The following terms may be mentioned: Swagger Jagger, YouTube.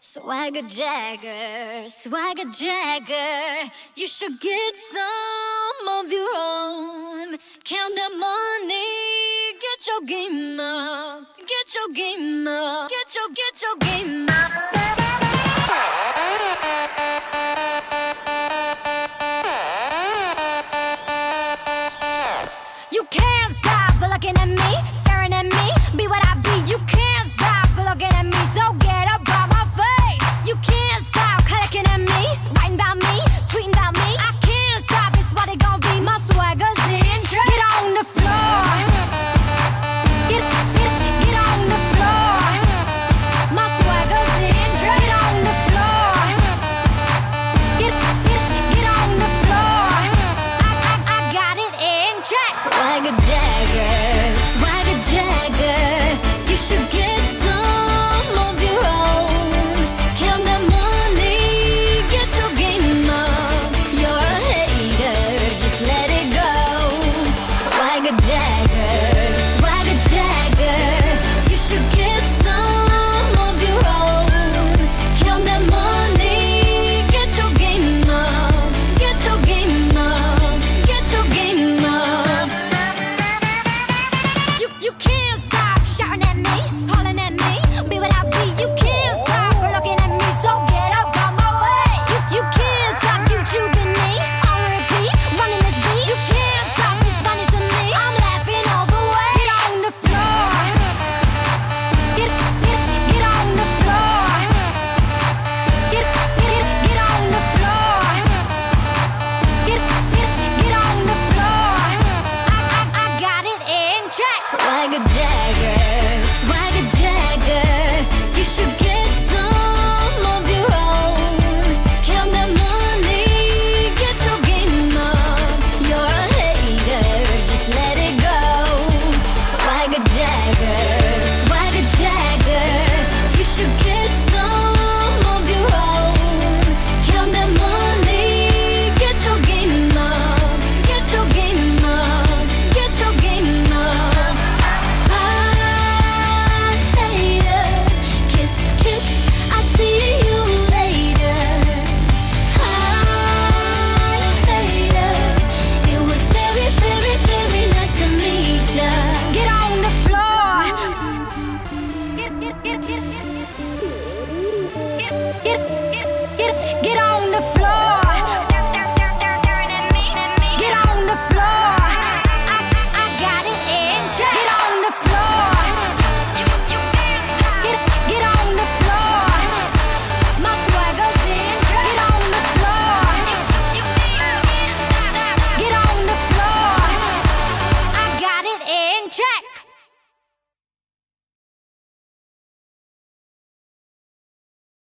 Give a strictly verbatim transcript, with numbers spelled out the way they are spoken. Swagger Jagger, Swagger Jagger, you should get some of your own. Count the money, get your game up, get your game up, get your, get your game up.